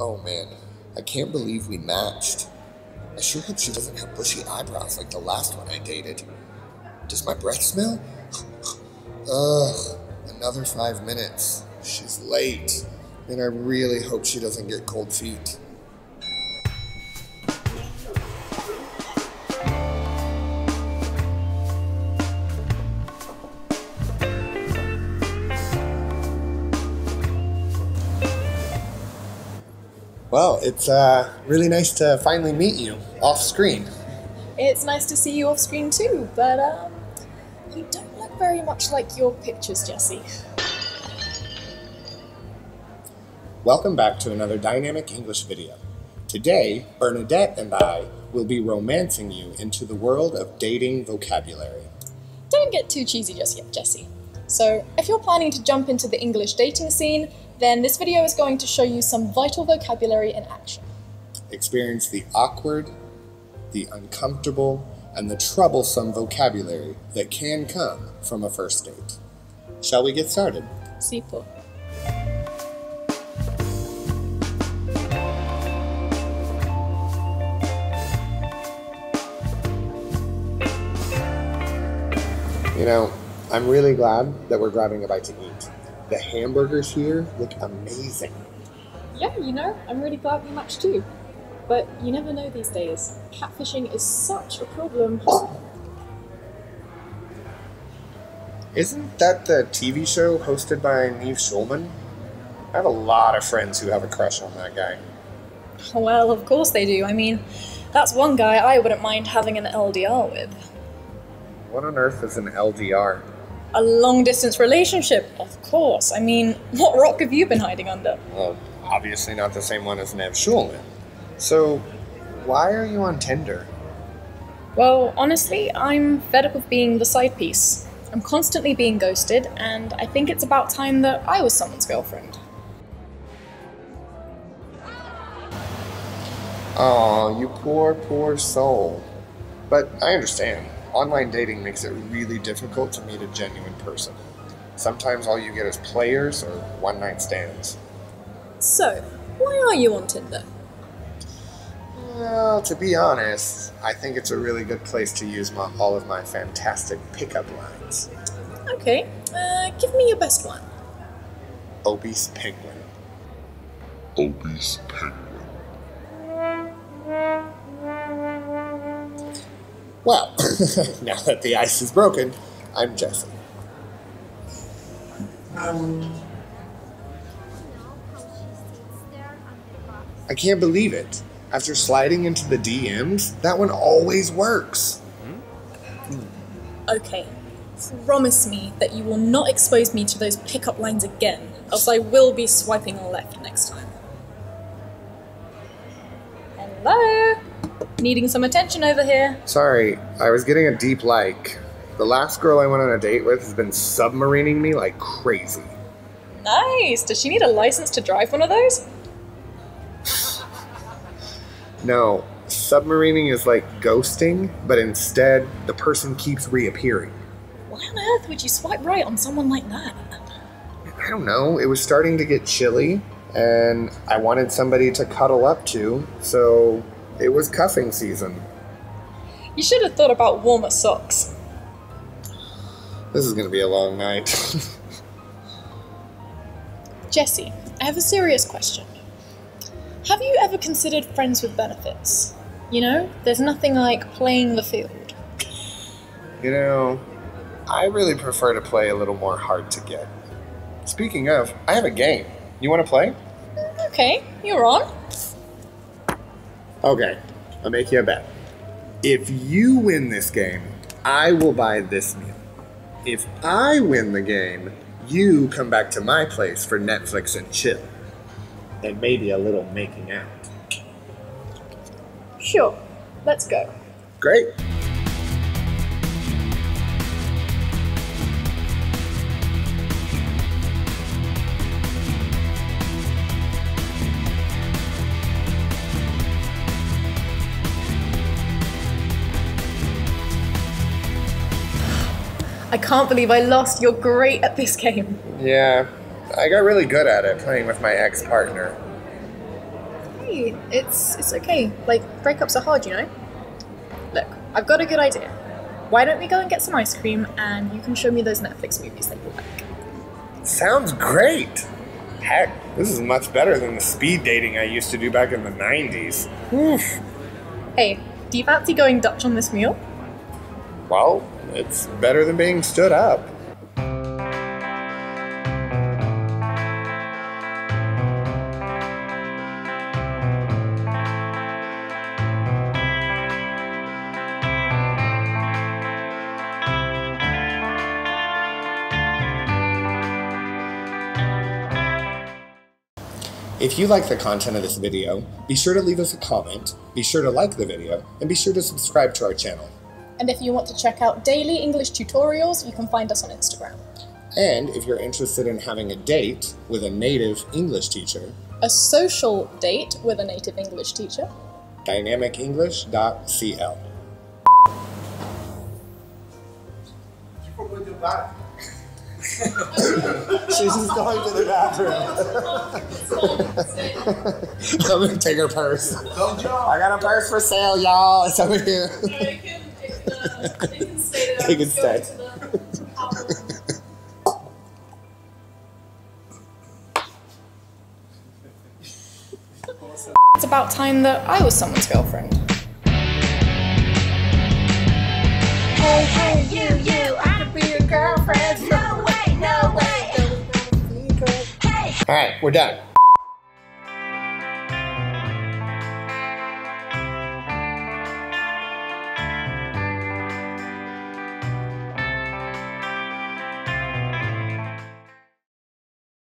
Oh man, I can't believe we matched. I sure hope she doesn't have bushy eyebrows like the last one I dated. Does my breath smell? Ugh, another 5 minutes. She's late. And I really hope she doesn't get cold feet. Well, it's really nice to finally meet you off screen. It's nice to see you off screen too, but you don't look very much like your pictures, Jesse. Welcome back to another Dynamic English video. Today, Bernadette and I will be romancing you into the world of dating vocabulary. Don't get too cheesy just yet, Jesse. So, if you're planning to jump into the English dating scene, then this video is going to show you some vital vocabulary in action. Experience the awkward, the uncomfortable, and the troublesome vocabulary that can come from a first date. Shall we get started? Sipo. You know, I'm really glad that we're grabbing a bite to eat. The hamburgers here look amazing. Yeah, you know, I'm really glad we matched too. But you never know these days. Catfishing is such a problem. Isn't that the TV show hosted by Nev Schulman? I have a lot of friends who have a crush on that guy. Well, of course they do. I mean, that's one guy I wouldn't mind having an LDR with. What on earth is an LDR? A long-distance relationship, of course. I mean, what rock have you been hiding under? Well, obviously not the same one as Nev Schulman. So, why are you on Tinder? Well, honestly, I'm fed up of being the side piece. I'm constantly being ghosted, and I think it's about time that I was someone's girlfriend. Aw, you poor, poor soul. But I understand. Online dating makes it really difficult to meet a genuine person. Sometimes all you get is players or one-night stands. So, why are you on Tinder? Well, to be honest, I think it's a really good place to use all of my fantastic pickup lines. Okay, give me your best one. Obese penguin. Obese penguin. Well, now that the ice is broken, I'm Jesse. I can't believe it. After sliding into the DMs, that one always works. Okay, promise me that you will not expose me to those pickup lines again, else I will be swiping left next time. Hello? Needing some attention over here. Sorry, I was getting a deep like. The last girl I went on a date with has been submarining me like crazy. Nice. Does she need a license to drive one of those? No. Submarining is like ghosting, but instead the person keeps reappearing. Why on earth would you swipe right on someone like that? I don't know. It was starting to get chilly, and I wanted somebody to cuddle up to, so... It was cuffing season. You should have thought about warmer socks. This is going to be a long night. Jesse, I have a serious question. Have you ever considered friends with benefits? You know, there's nothing like playing the field. You know, I really prefer to play a little more hard to get. Speaking of, I have a game. You want to play? Okay, you're on. Okay, I'll make you a bet. If you win this game, I will buy this meal. If I win the game, you come back to my place for Netflix and chill. And maybe a little making out. Sure, let's go. Great. I can't believe I lost. You're great at this game. Yeah, I got really good at it playing with my ex-partner. okay. It's okay. Like, breakups are hard, you know? Look, I've got a good idea. Why don't we go and get some ice cream and you can show me those Netflix movies that you like? Sounds great! Heck, this is much better than the speed dating I used to do back in the 90s. Oof. Hey, do you fancy going Dutch on this meal? Well, it's better than being stood up. If you like the content of this video, be sure to leave us a comment, be sure to like the video, and be sure to subscribe to our channel. And if you want to check out daily English tutorials, you can find us on Instagram. And if you're interested in having a date with a native English teacher, a social date with a native English teacher, dynamicenglish.cl. She's just going to the bathroom. Come and take her purse. I got a purse for sale, y'all. It's over here. They can stay. It's about time that I was someone's girlfriend. Hey, hey, you, I could be your girlfriend. No way, no way. All right, we're done.